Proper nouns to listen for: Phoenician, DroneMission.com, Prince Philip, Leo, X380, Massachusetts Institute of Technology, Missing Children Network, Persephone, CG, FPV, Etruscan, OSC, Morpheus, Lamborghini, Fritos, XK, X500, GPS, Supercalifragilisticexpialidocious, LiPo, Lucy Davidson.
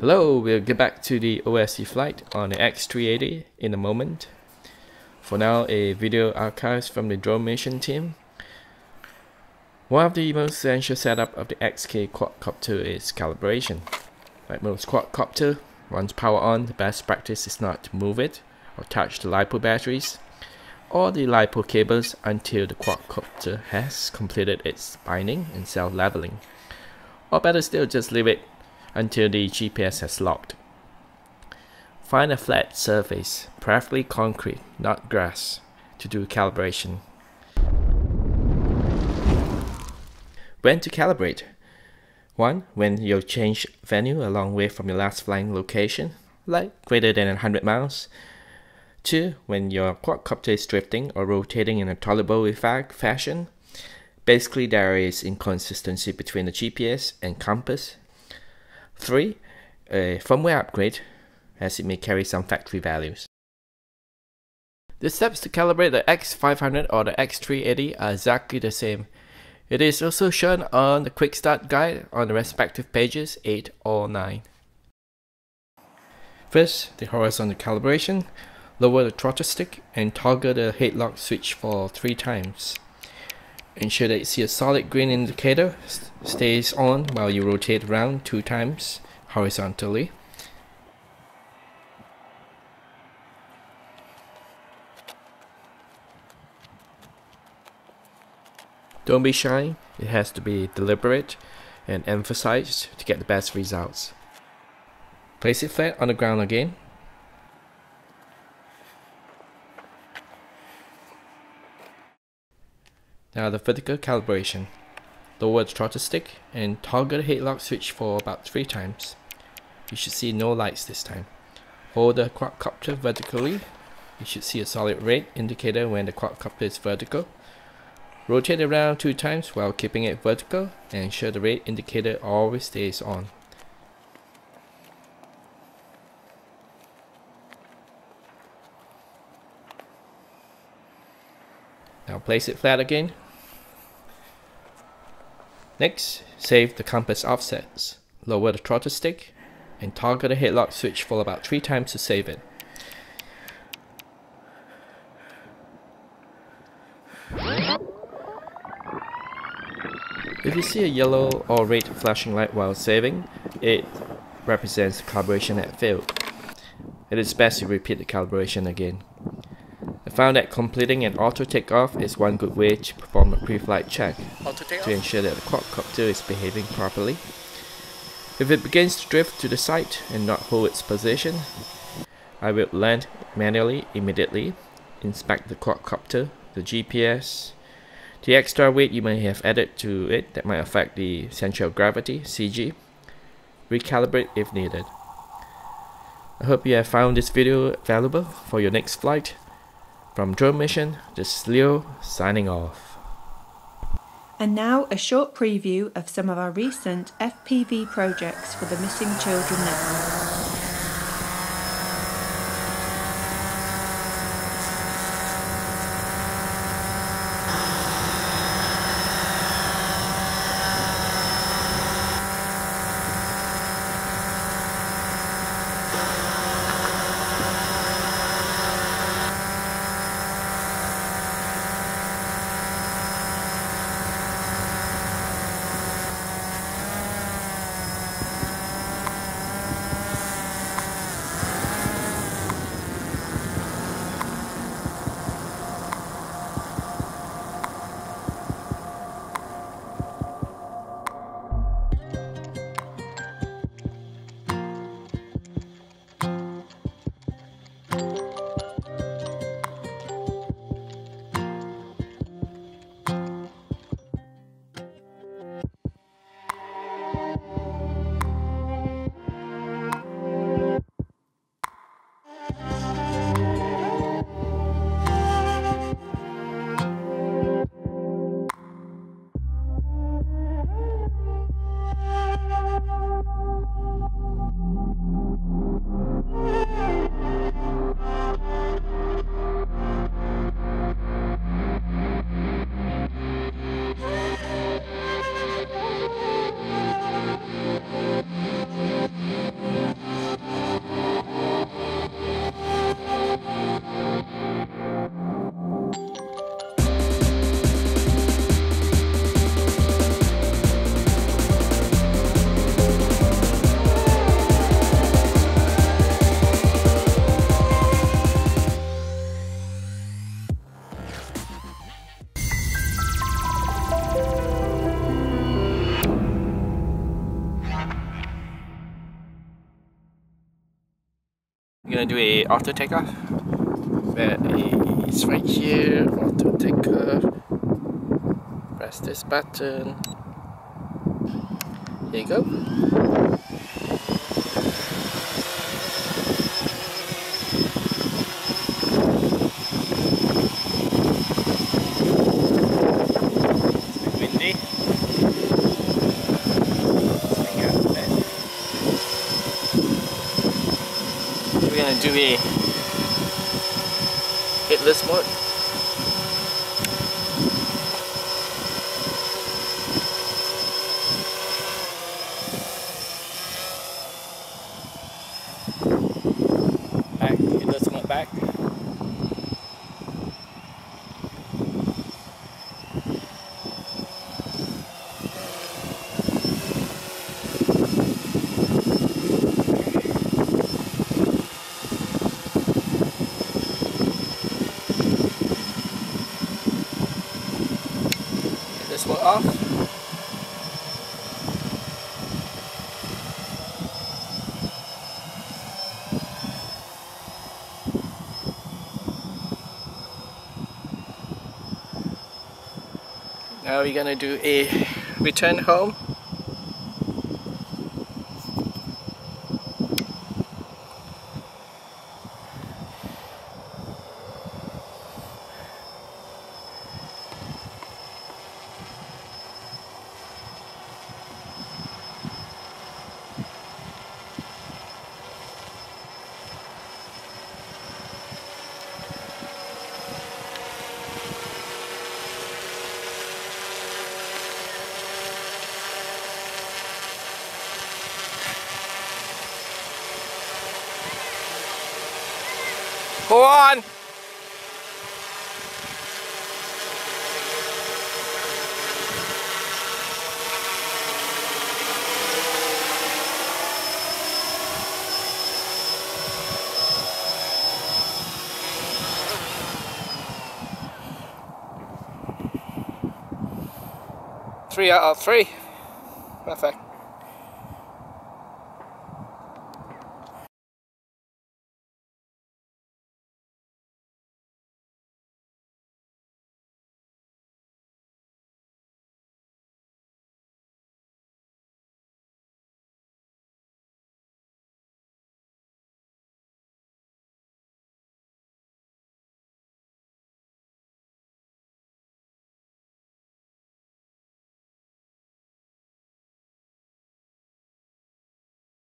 Hello, we'll get back to the OSC flight on the X380 in a moment. For now, a video archives from the drone mission team. One of the most essential setup of the XK quadcopter is calibration. Like most quadcopter, once power on, the best practice is not to move it or touch the LiPo batteries or the LiPo cables until the quadcopter has completed its binding and self leveling. Or better still, just leave it until the GPS has locked. Find a flat surface, preferably concrete, not grass, to do calibration. When to calibrate? 1. When you change venue a long way from your last flying location, like greater than 100 miles. 2. When your quadcopter is drifting or rotating in a tolerable fashion. Basically, there is inconsistency between the GPS and compass. 3. A firmware upgrade, as it may carry some factory values. The steps to calibrate the X500 or the X380 are exactly the same. It is also shown on the quick start guide on the respective pages 8 or 9. First, the horizontal calibration, lower the throttle stick and toggle the headlock switch for 3 times. Ensure that you see a solid green indicator stays on while you rotate around 2 times horizontally. Don't be shy, it has to be deliberate and emphasized to get the best results. Place it flat on the ground again. Now the vertical calibration. Lower the throttle stick and toggle the headlock switch for about 3 times. You should see no lights this time. Hold the quadcopter vertically. You should see a solid red indicator when the quadcopter is vertical. Rotate around 2 times while keeping it vertical and ensure the red indicator always stays on. Now place it flat again. Next, save the compass offsets. Lower the throttle stick and toggle the headlock switch for about 3 times to save it. If you see a yellow or red flashing light while saving, it represents the calibration that failed. It is best to repeat the calibration again. I found that completing an auto takeoff is one good way to perform a pre-flight check to ensure that the quadcopter is behaving properly. If it begins to drift to the side and not hold its position, I will land manually immediately, inspect the quadcopter, the GPS, the extra weight you may have added to it that might affect the center of gravity, CG. Recalibrate if needed. I hope you have found this video valuable for your next flight. From Drone Mission, this is Leo signing off. And now a short preview of some of our recent FPV projects for the Missing Children Network. gonna do a auto takeoff. That is right here, auto takeoff. Press this button. There you go. It's a bit windy. We're gonna do a hitless mode. Back. Get this one off. Now we're gonna do a return home. Go on! Three out of three. Perfect.